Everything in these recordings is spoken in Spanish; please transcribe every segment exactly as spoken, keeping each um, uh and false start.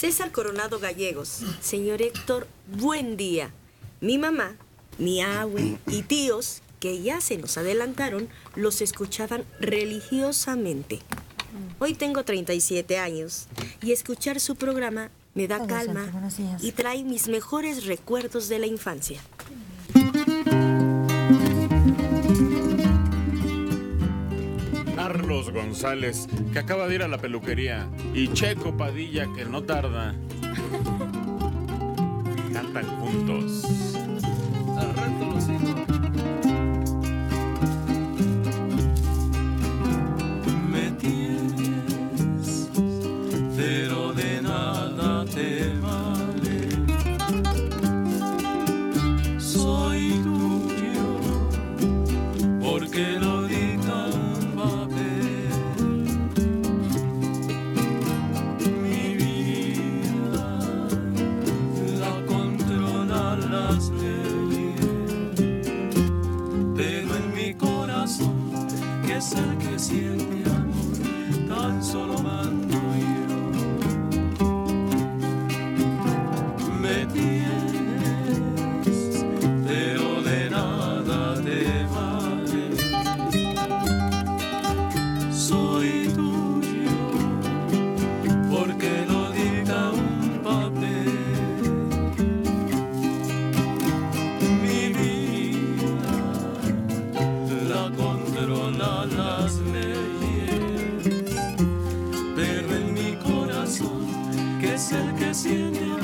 César Coronado Gallegos, señor Héctor, buen día. Mi mamá, mi abue y tíos, que ya se nos adelantaron, los escuchaban religiosamente. Hoy tengo treinta y siete años y escuchar su programa me da calma y trae mis mejores recuerdos de la infancia. Carlos González, que acaba de ir a la peluquería, y Checo Padilla, que no tarda. Cantan juntos. Al rato los hijos. Me tienes, pero de nada te vale. Soy tuyo, porque no. El que siente amor, tan solo mando yo. Me tienes, pero de nada te vale. Soy tuyo, porque lo diga un papel. Mi vida la controla la. Es el que siente amor,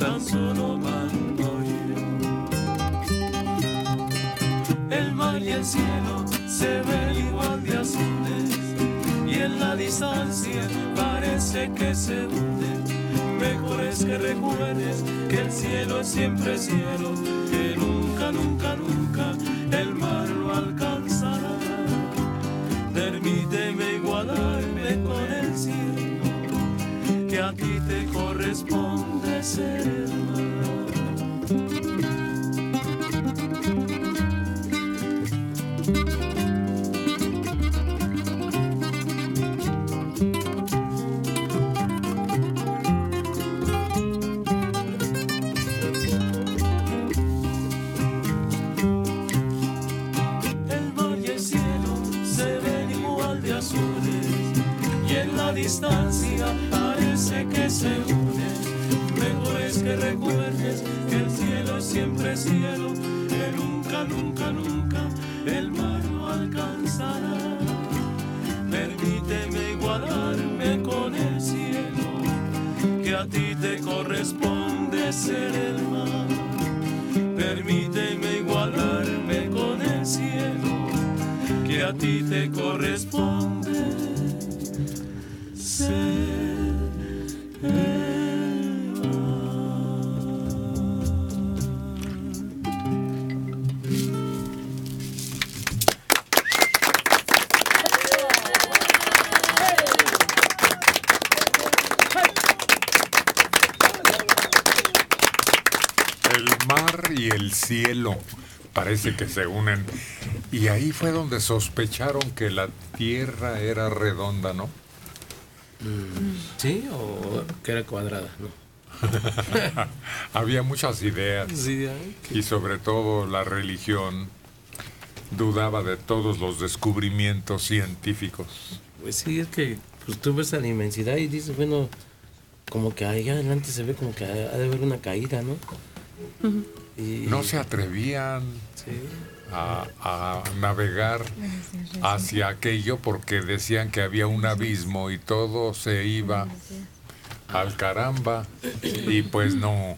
tan solo mando yo. El mar y el cielo se ven igual de azules, y en la distancia parece que se hunden. Mejor es que recuerdes que el cielo es siempre cielo, que nunca, nunca, nunca el mar lo alcanzará. Permíteme igualarme con el cielo, que a ti te corresponde ser mar. El mar y el cielo se ven igual de azules, y en la distancia parece que se unen. Mejor es que recuerdes que el cielo siempre es cielo, que nunca, nunca, nunca el mar lo alcanzará. Permíteme igualarme con el cielo, que a ti te corresponde ser el mar. Permíteme igualarme con el cielo, que a ti te corresponde ser. El mar y el cielo parece que se unen. Y ahí fue donde sospecharon que la Tierra era redonda, ¿no? Sí, o que era cuadrada, ¿no? Había muchas ideas. Sí, okay. Y sobre todo la religión dudaba de todos los descubrimientos científicos. Pues sí, es que pues, tú ves la inmensidad y dices, bueno, como que allá adelante se ve como que ha de haber una caída, ¿no? Uh-huh. Y no se atrevían, ¿sí?, a, a navegar hacia aquello porque decían que había un abismo y todo se iba al caramba, y pues no.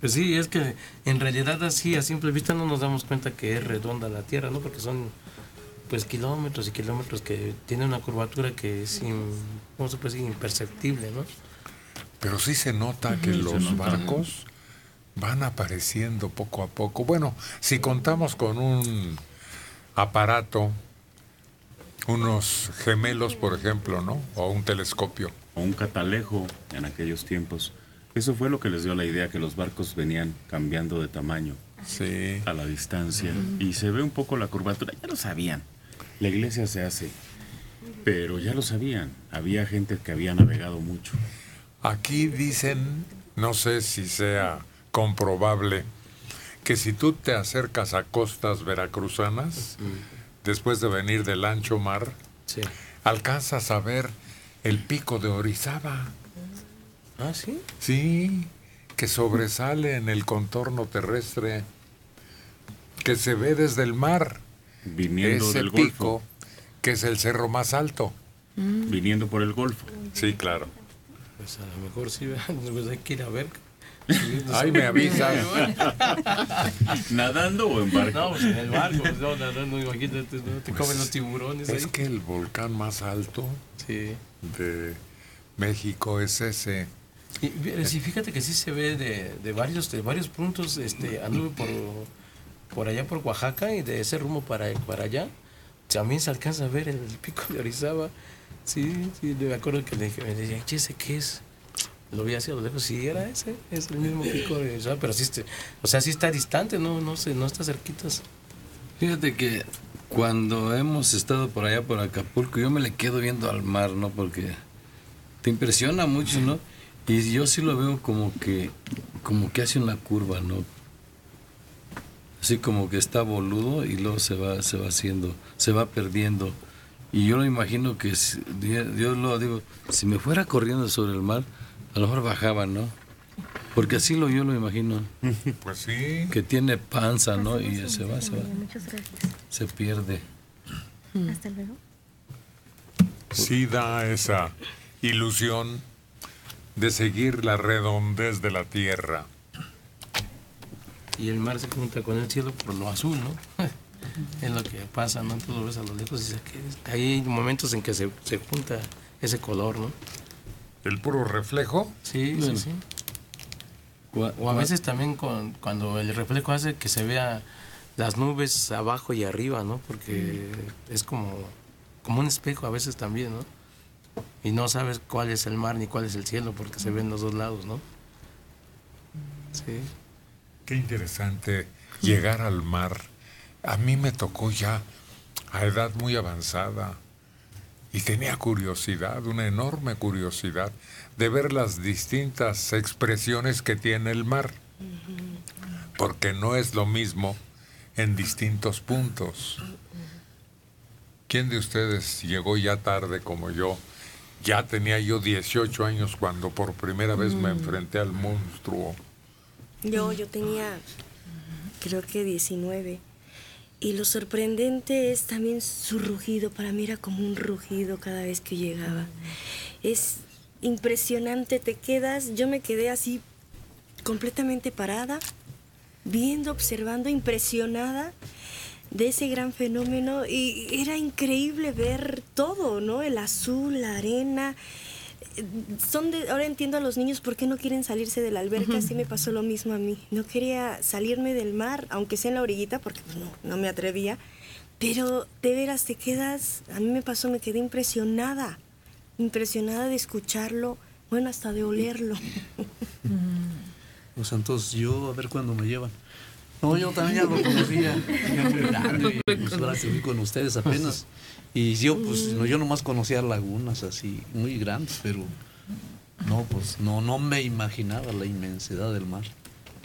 Pues sí, es que en realidad así a simple vista no nos damos cuenta que es redonda la Tierra, ¿no? Porque son pues kilómetros y kilómetros que tiene una curvatura que es in, ¿cómo se puede decir? Imperceptible, ¿no? Pero sí se nota que los barcos van apareciendo poco a poco. Bueno, si contamos con un aparato, unos gemelos, por ejemplo, ¿no? O un telescopio. O un catalejo en aquellos tiempos. Eso fue lo que les dio la idea, que los barcos venían cambiando de tamaño. Sí. A la distancia. Uh-huh. Y se ve un poco la curvatura. Ya lo sabían. La iglesia se hace. Pero ya lo sabían. Había gente que había navegado mucho. Aquí dicen, no sé si sea comprobable, que si tú te acercas a costas veracruzanas, uh-huh, después de venir del ancho mar, sí, alcanzas a ver el pico de Orizaba. ¿Ah, sí? Sí, que sobresale en el contorno terrestre, que se ve desde el mar, viniendo ese del pico, Golfo, que es el cerro más alto. Mm. Viniendo por el Golfo. Sí, claro. Pues a lo mejor sí, pues hay que ir a ver. Ay, me avisas. ¿Nadando o en barco? No, pues en el barco, pues no, nadando, imagínate, no te pues comen los tiburones. Es ahí. Que el volcán más alto, sí, de México es ese. Y fíjate que sí se ve de, de varios de varios puntos. Este, anduve por, por allá por Oaxaca y de ese rumbo para, para allá también se alcanza a ver el pico de Orizaba. Sí, sí, me acuerdo que le dije, che, ¿ese qué es? Lo vi hacia lo lejos, sí, era ese, es el mismo pico de Orizaba, pero sí, o sea, sí está distante, no, no sé, no está cerquitas. Fíjate que cuando hemos estado por allá por Acapulco, yo me le quedo viendo al mar, ¿no? Porque te impresiona mucho, ¿no? Y yo sí lo veo como que como que hace una curva, ¿no? Así como que está boludo y luego se va se va haciendo, se va perdiendo. Y yo lo imagino que, si, yo lo digo, si me fuera corriendo sobre el mar, a lo mejor bajaba, ¿no? Porque así lo yo lo imagino. Pues sí. Que tiene panza, ¿no? Y se, se va, se va. Muchas gracias. Se pierde. Hasta luego. Sí da esa ilusión de seguir la redondez de la tierra. Y el mar se junta con el cielo por lo azul, ¿no? Es lo que pasa, ¿no? Tú lo ves a lo lejos y que hay momentos en que se, se junta ese color, ¿no? ¿El puro reflejo? Sí, bueno, sí, sí. O a veces también con, cuando el reflejo hace que se vea las nubes abajo y arriba, ¿no? Porque es como, como un espejo a veces también, ¿no? Y no sabes cuál es el mar ni cuál es el cielo porque se ven los dos lados, ¿no? Sí. Qué interesante llegar al mar. A mí me tocó ya a edad muy avanzada y tenía curiosidad, una enorme curiosidad de ver las distintas expresiones que tiene el mar. Porque no es lo mismo en distintos puntos. ¿Quién de ustedes llegó ya tarde como yo? Ya tenía yo dieciocho años cuando por primera vez me enfrenté al monstruo. Yo, yo tenía, creo que diecinueve. Y lo sorprendente es también su rugido. Para mí era como un rugido cada vez que llegaba. Es impresionante, te quedas. Yo me quedé así completamente parada, viendo, observando, impresionada de ese gran fenómeno, y era increíble ver todo, ¿no? El azul, la arena. Son de, ahora entiendo a los niños por qué no quieren salirse de la alberca. Uh-huh. Así me pasó lo mismo a mí. No quería salirme del mar, aunque sea en la orillita, porque pues, no, no me atrevía. Pero de veras te quedas, a mí me pasó, me quedé impresionada, impresionada de escucharlo, bueno, hasta de olerlo. Pues entonces yo, a ver cuándo me llevan. No, yo también ya lo conocía, ya muy grande, pues ahora que fui con ustedes apenas. Y yo, pues, no, yo nomás conocía lagunas así, muy grandes, pero no, pues, no, no me imaginaba la inmensidad del mar.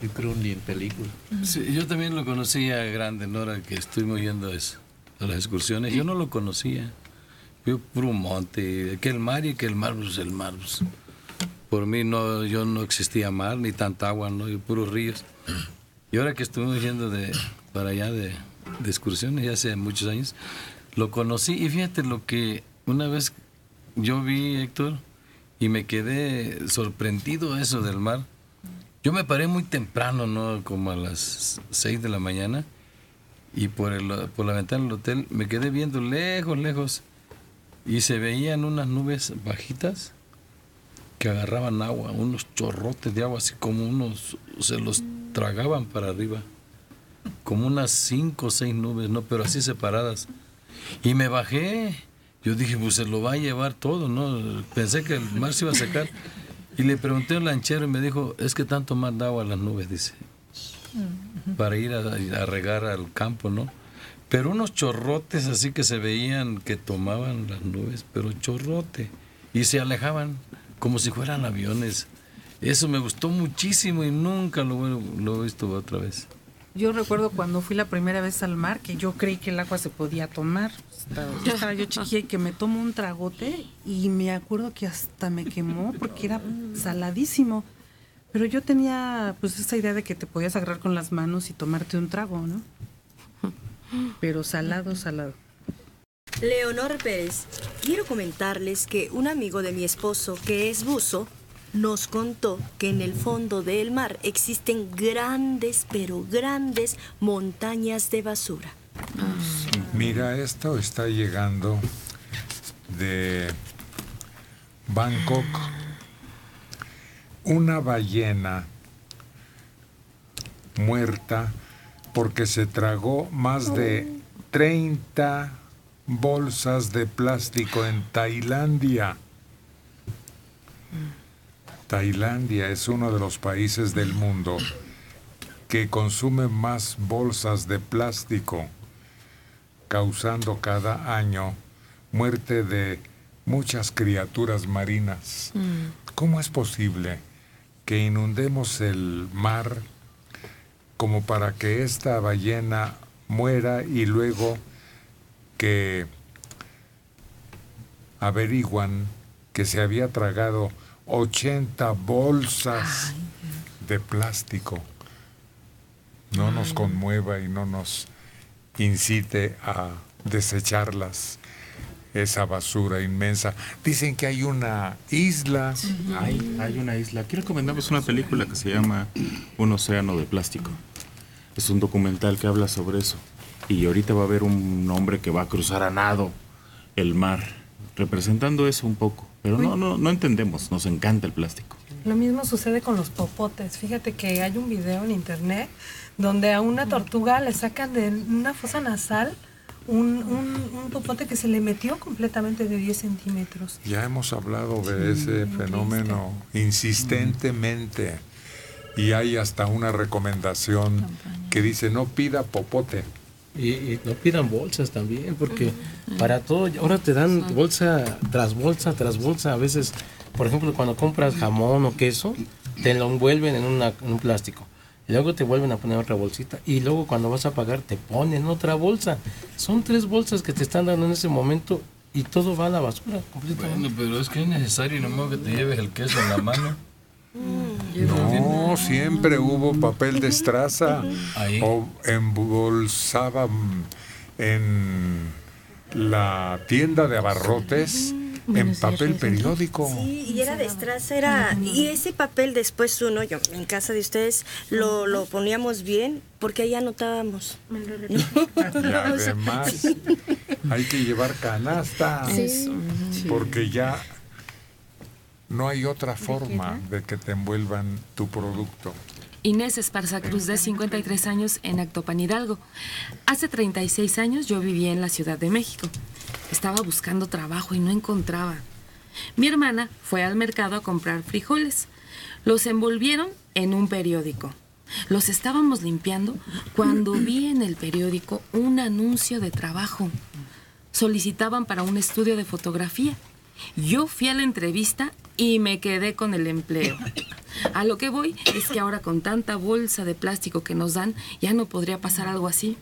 Yo creo ni en película. Sí, yo también lo conocía grande, ¿no? Ahora que estuvimos yendo a, eso, a las excursiones, yo no lo conocía. Yo, puro monte, que el mar y que el mar, pues, el mar, pues. Por mí, no, yo no existía mar, ni tanta agua, ¿no? Yo, puros ríos. Y ahora que estuvimos yendo de, para allá de, de excursiones, ya hace muchos años, lo conocí. Y fíjate lo que una vez yo vi, Héctor, y me quedé sorprendido eso del mar. Yo me paré muy temprano, ¿no? Como a las seis de la mañana, y por, el, por la ventana del hotel me quedé viendo lejos, lejos, y se veían unas nubes bajitas que agarraban agua, unos chorrotes de agua, así como unos, se los tragaban para arriba, como unas cinco o seis nubes, ¿no? Pero así separadas. Y me bajé, yo dije, pues se lo va a llevar todo, ¿no? Pensé que el mar se iba a secar. Y le pregunté al lanchero y me dijo, es que tanto manda agua a las nubes, dice, para ir a, a regar al campo, ¿no? Pero unos chorrotes así que se veían que tomaban las nubes, pero chorrote, y se alejaban como si fueran aviones. Eso me gustó muchísimo y nunca lo, lo he visto otra vez. Yo recuerdo cuando fui la primera vez al mar, que yo creí que el agua se podía tomar. Estaba, yo, estaba yo chiquilla y que me tomo un tragote y me acuerdo que hasta me quemó porque era saladísimo. Pero yo tenía pues esa idea de que te podías agarrar con las manos y tomarte un trago, ¿no? Pero salado, salado. Leonor Pérez, quiero comentarles que un amigo de mi esposo, que es buzo, nos contó que en el fondo del mar existen grandes, pero grandes montañas de basura. Mira, esto está llegando de Bangkok. Una ballena muerta porque se tragó más de treinta bolsas de plástico en Tailandia. Tailandia es uno de los países del mundo que consume más bolsas de plástico, causando cada año muerte de muchas criaturas marinas. Mm. ¿Cómo es posible que inundemos el mar como para que esta ballena muera y luego que averiguan que se había tragado ochenta bolsas de plástico? No nos conmueva y no nos incite a desecharlas, esa basura inmensa. Dicen que hay una isla. Hay, hay una isla. Aquí recomendamos una película que se llama Un océano de plástico. Es un documental que habla sobre eso. Y ahorita va a haber un hombre que va a cruzar a nado el mar, representando eso un poco. Pero no, no, no entendemos, nos encanta el plástico. Lo mismo sucede con los popotes. Fíjate que hay un video en internet donde a una tortuga le sacan de una fosa nasal un, un, un popote que se le metió completamente de diez centímetros. Ya hemos hablado de sí, ese fenómeno triste. Insistentemente. Y hay hasta una recomendación Campaña. que dice no pida popote. Y, y no pidan bolsas también, porque para todo, ahora te dan bolsa tras bolsa tras bolsa. A veces, por ejemplo, cuando compras jamón o queso, te lo envuelven en, una, en un plástico. Y luego te vuelven a poner otra bolsita. Y luego cuando vas a pagar, te ponen otra bolsa. Son tres bolsas que te están dando en ese momento y todo va a la basura completamente. Bueno, pero es que es necesario, no más que te lleves el queso en la mano. No, siempre hubo papel de estraza o embolsaban en la tienda de abarrotes en papel periódico. Sí, y era de estraza, era, y ese papel después uno, yo en casa de ustedes lo, lo poníamos bien porque ahí anotábamos. Y además hay que llevar canasta porque ya no hay otra forma de que te envuelvan tu producto. Inés Esparza Cruz, de cincuenta y tres años, en Actopan, Hidalgo. Hace treinta y seis años yo vivía en la Ciudad de México. Estaba buscando trabajo y no encontraba. Mi hermana fue al mercado a comprar frijoles. Los envolvieron en un periódico. Los estábamos limpiando cuando vi en el periódico un anuncio de trabajo. Solicitaban para un estudio de fotografía. Yo fui a la entrevista y me quedé con el empleo. A lo que voy es que ahora con tanta bolsa de plástico que nos dan, ya no podría pasar algo así.